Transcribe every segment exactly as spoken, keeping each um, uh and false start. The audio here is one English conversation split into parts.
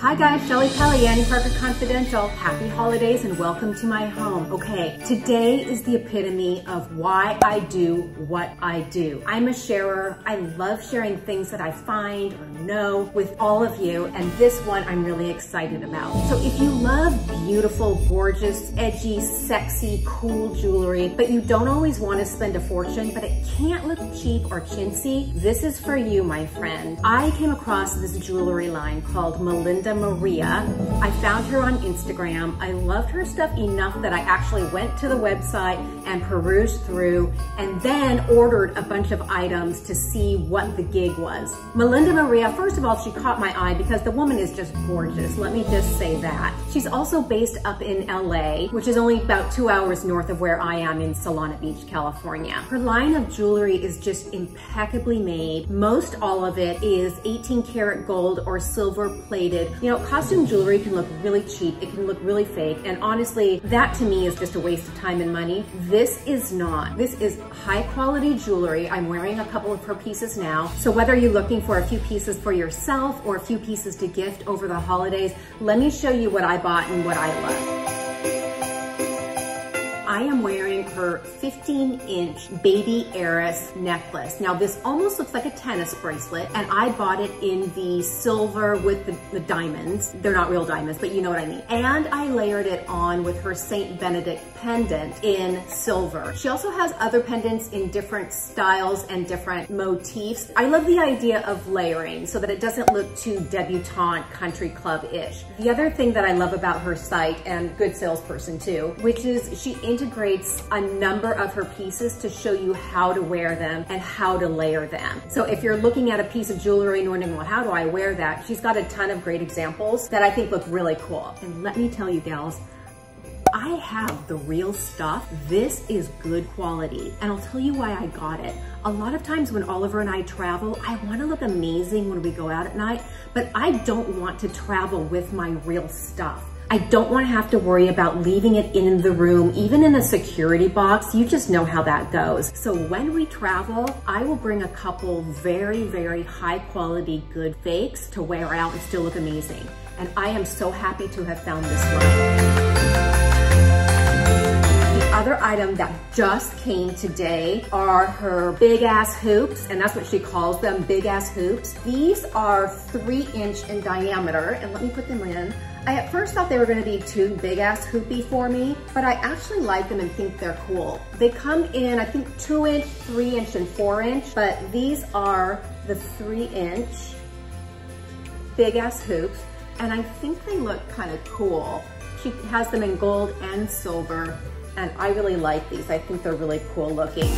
Hi guys, Shelli Pelly, Annie Parker Confidential. Happy holidays and welcome to my home. Okay, today is the epitome of why I do what I do. I'm a sharer. I love sharing things that I find or know with all of you, and this one I'm really excited about. So if you love beautiful, gorgeous, edgy, sexy, cool jewelry, but you don't always want to spend a fortune, but it can't look cheap or chintzy, this is for you, my friend. I came across this jewelry line called Melinda Maria. I found her on Instagram. I loved her stuff enough that I actually went to the website and perused through and then ordered a bunch of items to see what the gig was. Melinda Maria, first of all, she caught my eye because the woman is just gorgeous. Let me just say that. She's also based up in L A, which is only about two hours north of where I am in Solana Beach, California. Her line of jewelry is just impeccably made. Most all of it is eighteen karat gold or silver plated. You know, costume jewelry can look really cheap, it can look really fake, and honestly, that to me is just a waste of time and money. This is not. This is high quality jewelry. I'm wearing a couple of her pieces now, so whether you're looking for a few pieces for yourself or a few pieces to gift over the holidays, let me show you what I bought and what I love. I am wearing her fifteen inch Baby Heiress necklace. Now this almost looks like a tennis bracelet, and I bought it in the silver with the, the diamonds. They're not real diamonds, but you know what I mean. And I layered it on with her Saint Benedict pendant in silver. She also has other pendants in different styles and different motifs. I love the idea of layering so that it doesn't look too debutante country club-ish. The other thing that I love about her site, and good salesperson too, which is she integrates a number of her pieces to show you how to wear them and how to layer them. So if you're looking at a piece of jewelry and wondering, well, how do I wear that? She's got a ton of great examples that I think look really cool. And let me tell you gals, I have the real stuff. This is good quality. And I'll tell you why I got it. A lot of times when Oliver and I travel, I want to look amazing when we go out at night, but I don't want to travel with my real stuff. I don't want to have to worry about leaving it in the room, even in a security box. You just know how that goes. So when we travel, I will bring a couple very, very high quality good fakes to wear out and still look amazing. And I am so happy to have found this one. The other item that just came today are her Big Ass Hoops, and that's what she calls them, Big Ass Hoops. These are three inch in diameter, and let me put them in. I at first thought they were gonna be too big-ass hoopy for me, but I actually like them and think they're cool. They come in, I think, two inch, three inch, and four inch, but these are the three inch big-ass hoops, and I think they look kind of cool. She has them in gold and silver, and I really like these. I think they're really cool looking.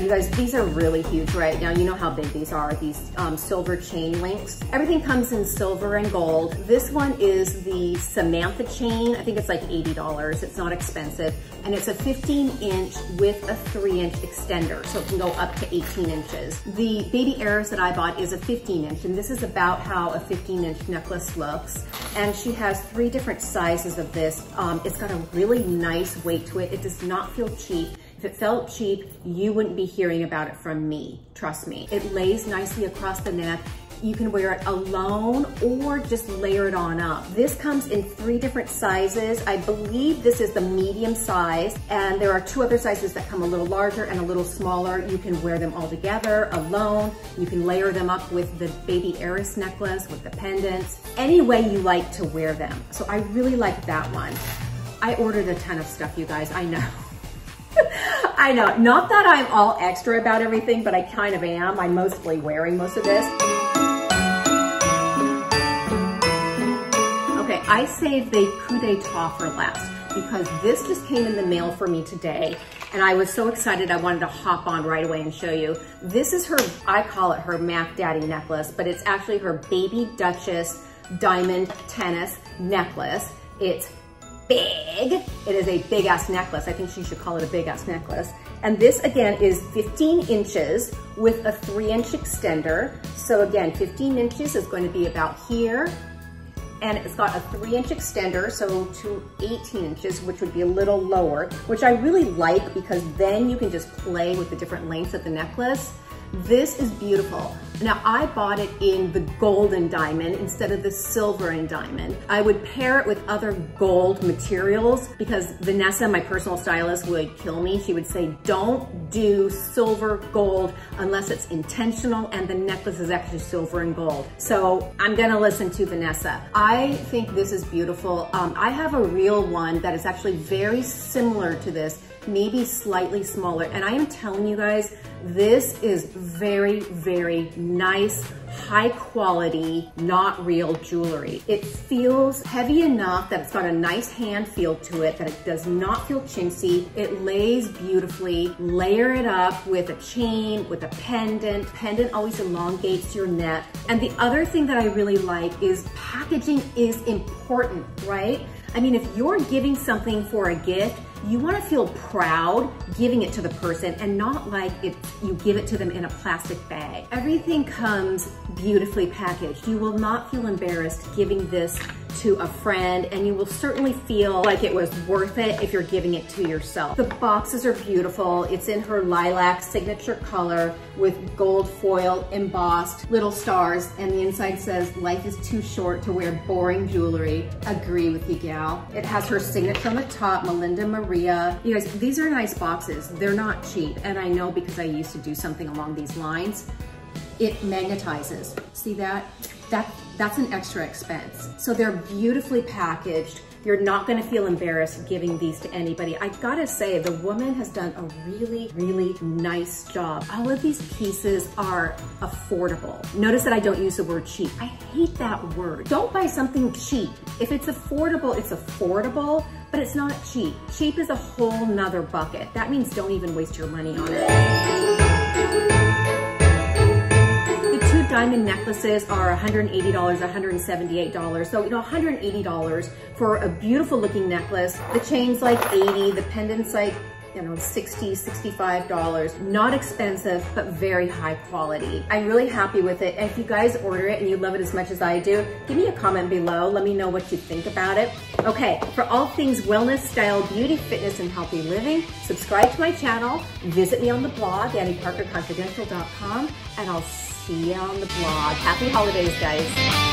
You guys, these are really huge right now. You know how big these are, these um, silver chain links. Everything comes in silver and gold. This one is the Samantha chain. I think it's like eighty dollars. It's not expensive. And it's a fifteen inch with a three inch extender, so it can go up to eighteen inches. The Baby Heiress that I bought is a fifteen inch, and this is about how a fifteen inch necklace looks. And she has three different sizes of this. Um, it's got a really nice weight to it. It does not feel cheap. If it felt cheap, you wouldn't be hearing about it from me, trust me. It lays nicely across the neck. You can wear it alone or just layer it on up. This comes in three different sizes. I believe this is the medium size, and there are two other sizes that come a little larger and a little smaller. You can wear them all together, alone. You can layer them up with the Baby Heiress necklace, with the pendants, any way you like to wear them. So I really like that one. I ordered a ton of stuff, you guys, I know. I know, not that I'm all extra about everything, but I kind of am. I'm mostly wearing most of this. Okay, I saved the coup d'etat for last because this just came in the mail for me today, and I was so excited I wanted to hop on right away and show you. This is her, I call it her Mac Daddy necklace, but it's actually her Baby Duchess Diamond Tennis Necklace. It's big. It is a big ass necklace. I think she should call it a big ass necklace. And this again is fifteen inches with a three inch extender. So again, fifteen inches is going to be about here. And it's got a three inch extender, so to eighteen inches, which would be a little lower, which I really like because then you can just play with the different lengths of the necklace. This is beautiful. Now I bought it in the golden diamond instead of the silver and diamond. I would pair it with other gold materials because Vanessa, my personal stylist, would kill me. She would say, don't do silver gold unless it's intentional and the necklace is actually silver and gold. So I'm gonna listen to Vanessa. I think this is beautiful. Um, I have a real one that is actually very similar to this, maybe slightly smaller. And I am telling you guys, this is very, very nice, high quality, not real jewelry. It feels heavy enough that it's got a nice hand feel to it, that it does not feel chintzy. It lays beautifully. Layer it up with a chain, with a pendant. Pendant always elongates your neck. And the other thing that I really like is packaging is important, right? I mean, if you're giving something for a gift, you want to feel proud giving it to the person and not like it, you give it to them in a plastic bag. Everything comes beautifully packaged. You will not feel embarrassed giving this to a friend, and you will certainly feel like it was worth it if you're giving it to yourself. The boxes are beautiful. It's in her lilac signature color with gold foil embossed little stars, and the inside says, life is too short to wear boring jewelry. Agree with you, gal. It has her signature on the top, Melinda Maria. You guys, these are nice boxes. They're not cheap, and I know because I used to do something along these lines. It magnetizes. See that? That, that's an extra expense. So they're beautifully packaged. You're not gonna feel embarrassed giving these to anybody. I gotta say, the woman has done a really, really nice job. All of these pieces are affordable. Notice that I don't use the word cheap. I hate that word. Don't buy something cheap. If it's affordable, it's affordable, but it's not cheap. Cheap is a whole nother bucket. That means don't even waste your money on it. Diamond necklaces are one hundred eighty dollars, one hundred seventy-eight dollars. So, you know, one hundred eighty dollars for a beautiful looking necklace. The chain's like eighty dollars, the pendant's like, you know, sixty dollars, sixty-five dollars. Not expensive, but very high quality. I'm really happy with it. And if you guys order it and you love it as much as I do, give me a comment below. Let me know what you think about it. Okay, for all things wellness, style, beauty, fitness, and healthy living, subscribe to my channel. Visit me on the blog, Annie Parker Confidential dot com, and I'll see See you on the blog. Happy holidays, guys.